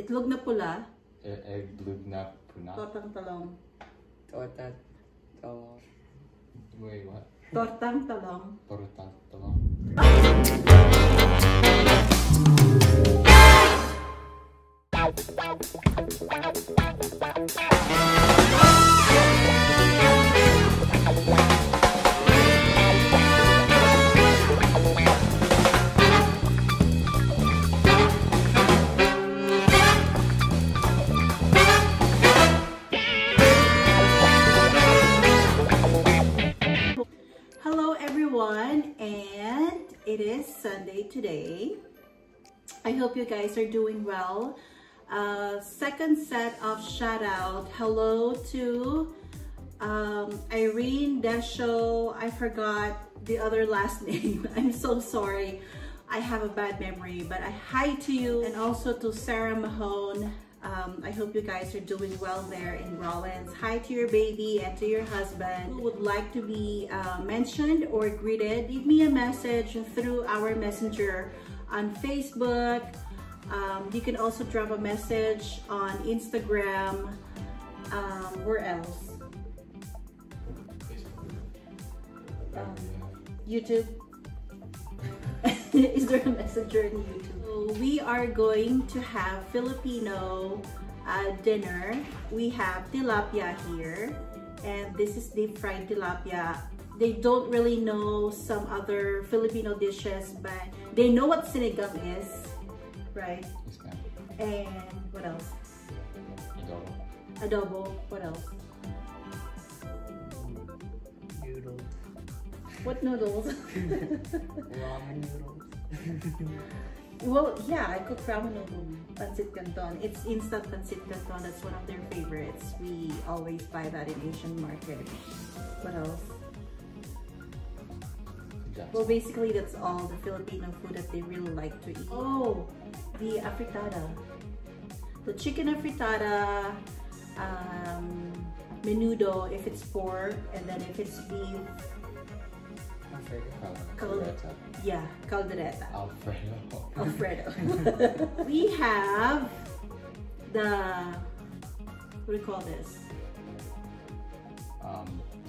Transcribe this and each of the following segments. itlognapula. Itlognapula. Tortangtalong. Tortangtalong. Wait, what? Tortangtalong. Tortangtalong. It is Sunday today. I hope you guys are doing well. Second set of shout out. Hello to Irene Desho. I forgot the other last name. I'm so sorry. I have a bad memory, but hi to you. And also to Sarah Mahone. I hope you guys are doing well there in Rollins. Hi to your baby and to your husband. Who would like to be mentioned or greeted, leave me a message through our messenger on Facebook. You can also drop a message on Instagram. Where else? YouTube. Is there a messenger in YouTube? We are going to have Filipino dinner. We have tilapia here, and this is deep fried tilapia. They don't really know some other Filipino dishes, but they know what sinigang is, right? Yes, ma'am. And what else? Adobo. Adobo. What else? Noodles. What noodles? Ramen noodles. Well, yeah, I cook ramen noodles, pancit canton. It's instant pancit canton. That's one of their favorites. We always buy that in Asian market. What else? Well, basically, that's all the Filipino food that they really like to eat. Oh, the afritada. The chicken afritada, menudo if it's pork, and then if it's beef. Caldereta. Yeah, caldereta. Alfredo. We have the, what do you call this?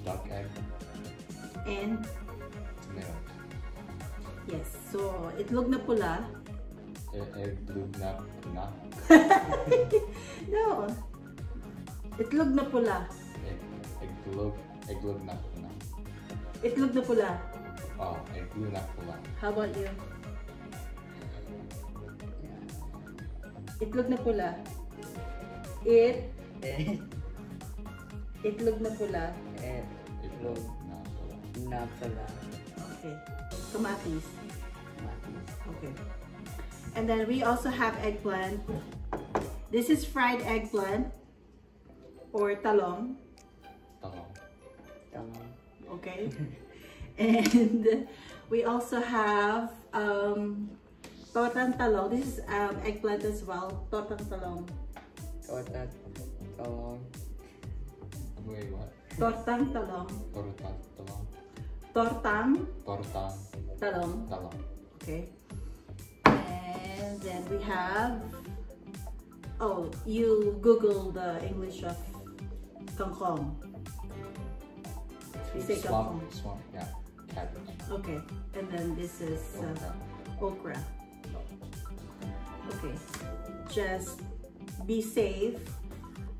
Duck egg. And? Tomatoes. Yes, so itlognapula. Itlognapula. No. Itlognapula. Itlognapula. Itlognapula. Oh, itlognapula. How about you? Itlognapula. Itlognapula. Itlognapula. Okay. Kamatis. Okay. And then we also have eggplant. This is fried eggplant or talong. Talong. Okay. And we also have tortangtalong. This is eggplant as well. Tortangtalong. Tortangtalong. Wait, what? Tortangtalong. Tortangtalong. Tortangtalong. Talong. Okay. And then we have, oh, you Google the English of kangkong. We say swamp, yeah, cabbage. Okay, and then this is okra. Okay, just be safe.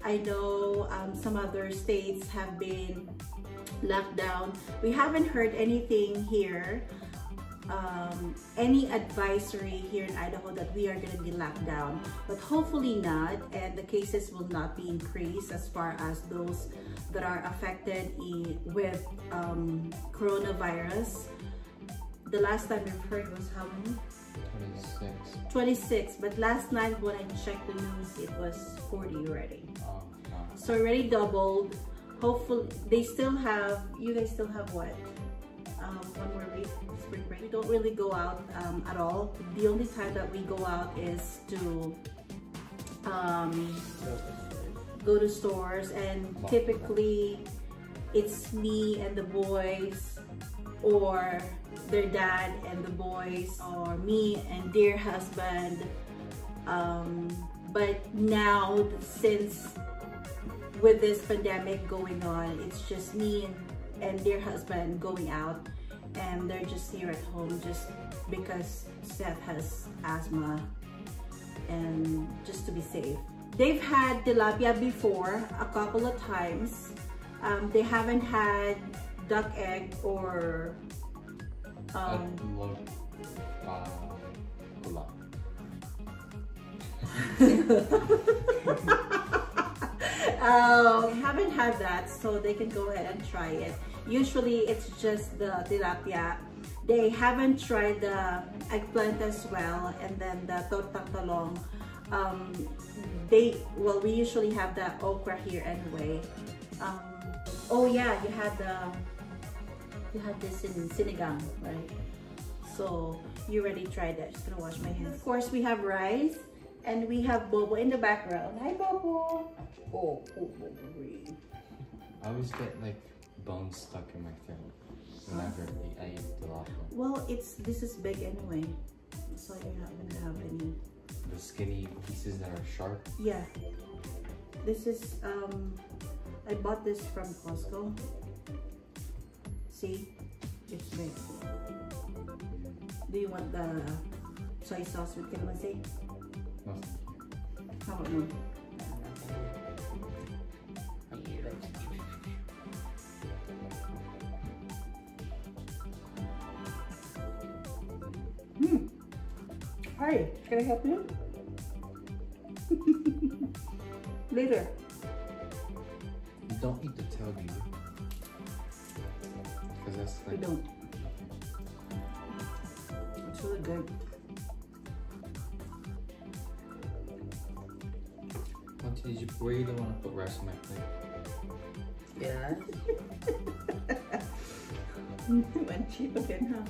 I know some other states have been locked down. We haven't heard anything here, any advisory here in Idaho that we are going to be locked down, but hopefully not, and the cases will not be increased as far as those that are affected with coronavirus. The last time we've heard was how many? 26, but last night when I checked the news, it was 40 already. Oh, no. So already doubled. Hopefully they still have, you guys still have what? One more week, spring break. We don't really go out at all. The only time that we go out is to go to stores, and typically it's me and the boys, or their dad and the boys, or me and their husband. But now, since with this pandemic going on, it's just me and their husband going out, and they're just here at home just because Seth has asthma and just to be safe. They've had tilapia before a couple of times. They haven't had duck egg or haven't had that, so they can go ahead and try it. Usually it's just the tilapia. They haven't tried the eggplant as well, and then the tortangtalong. We usually have the okra here anyway. Oh yeah, you had this in sinigang, right? So you already tried that. Just gonna wash my hands. Of course, we have rice, and we have Bobo in the background. Hi, Bobo. Oh, Bobo green. I always get like bones stuck in my throat whenever I eat tilapia. Well, this is big anyway, so you're not gonna have any. The skinny pieces that are sharp. Yeah. This is I bought this from Costco. See, it's big. Do you want the soy sauce with calamansi? No. How about you? Hi, can I help you? Later. You don't need to tell me. Because that's like... We don't. It's really good. Where you don't want to put rice on my plate? Yeah. You went cheap again, huh?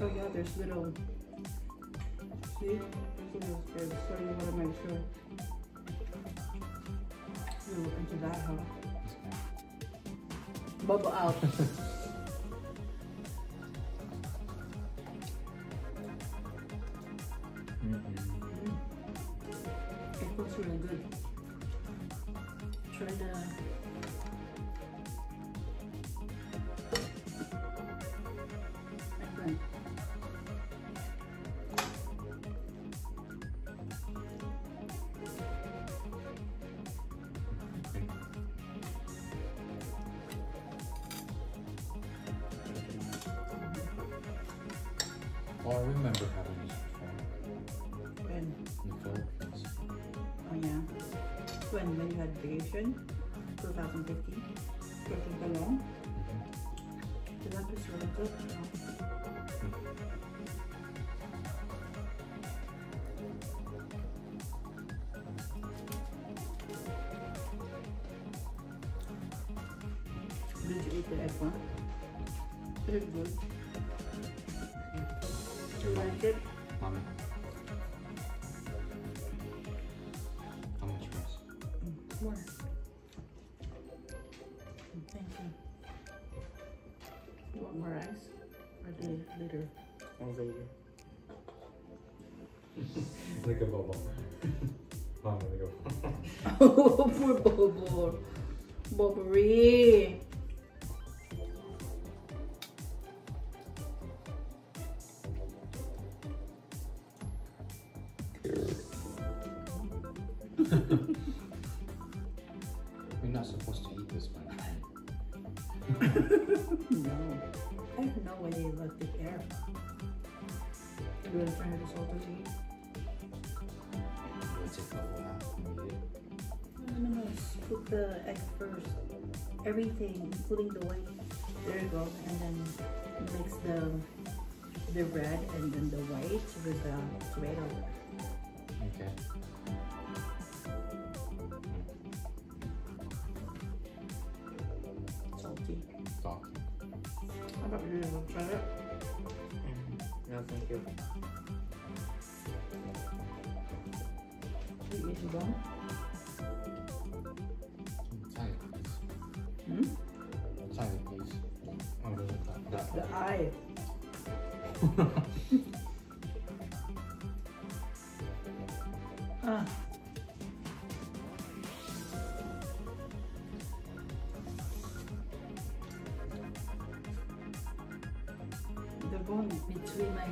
Oh yeah, there's little, see? So you want to make sure you look into that, huh? Bubble out. It looks really good. Try the... Oh, I remember having this before. When? In the Philippines. Oh yeah. When you had vacation? 2015? Tortangtalong? Mm-hmm. That was really good. Did you eat the egg one? Is it good? You like it? Mommy. How much rice? More. Thank you. You want more rice? Or later? Or later. Like a bobo. Mommy, like a bobo. Oh, poor bobo. Bobery. You're not supposed to eat this one. No. I have no way you let the air. You want to try this all to eat? Let's take a while. No. Cook the egg first. Everything, including the white. There you go. And then mix the red and then the white with the tomato. Okay. How about you? Want to try it? No, thank you. You eat the bone? I'm tired, please. The eye. The bone between my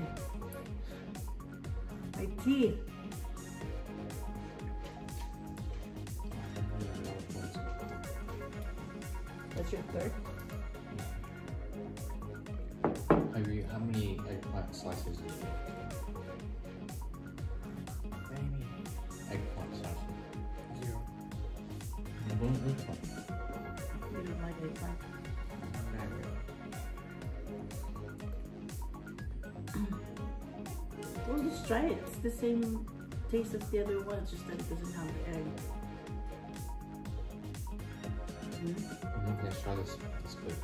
teeth. That's your third? How many eggplant slices do you have? What do you mean? Eggplant slices. Zero. I don't like eggplant. You don't like eggplant? Well, just try it. It's the same taste as the other one, it's just that it doesn't have the egg. Mm-hmm. Let's try this. It's good.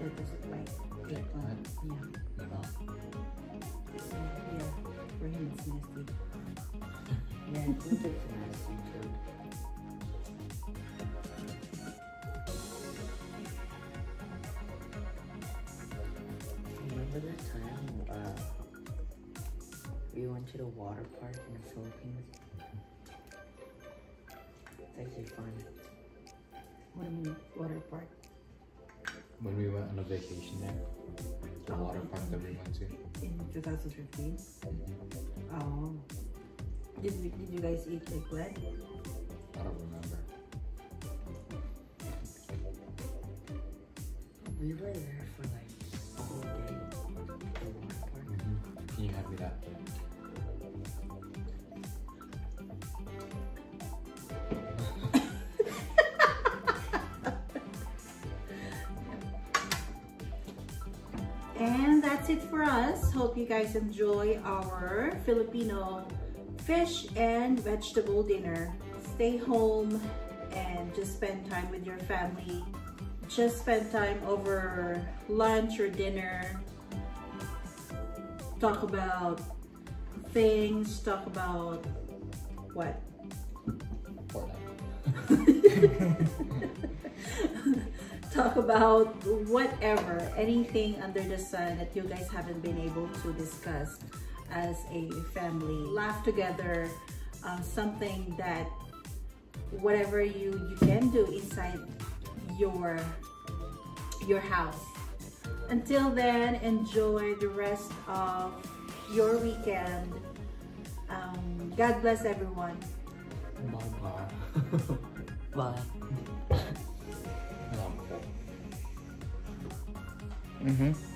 That doesn't like eggplant. Yeah. No, no. So, yeah, for him it's nasty. Yeah, I think it's nasty too. Remember the time we went to the water park in the Philippines? It's actually fun. What do you mean, water park? When we went on a vacation there, the water park that we went to. In 2015? Mm-hmm. Oh. Did you guys eat eggplant? I don't remember. We were there for like a whole day at the water park. Mm-hmm. Can you hand me that? And that's it for us. Hope you guys enjoy our Filipino fish and vegetable dinner. Stay home and just spend time with your family. Just spend time over lunch or dinner. Talk about things. Talk about what? Talk about whatever, anything under the sun that you guys haven't been able to discuss as a family. Laugh together, something that whatever you can do inside your house. Until then, enjoy the rest of your weekend. God bless everyone. Bye-bye. Bye. Mm-hmm.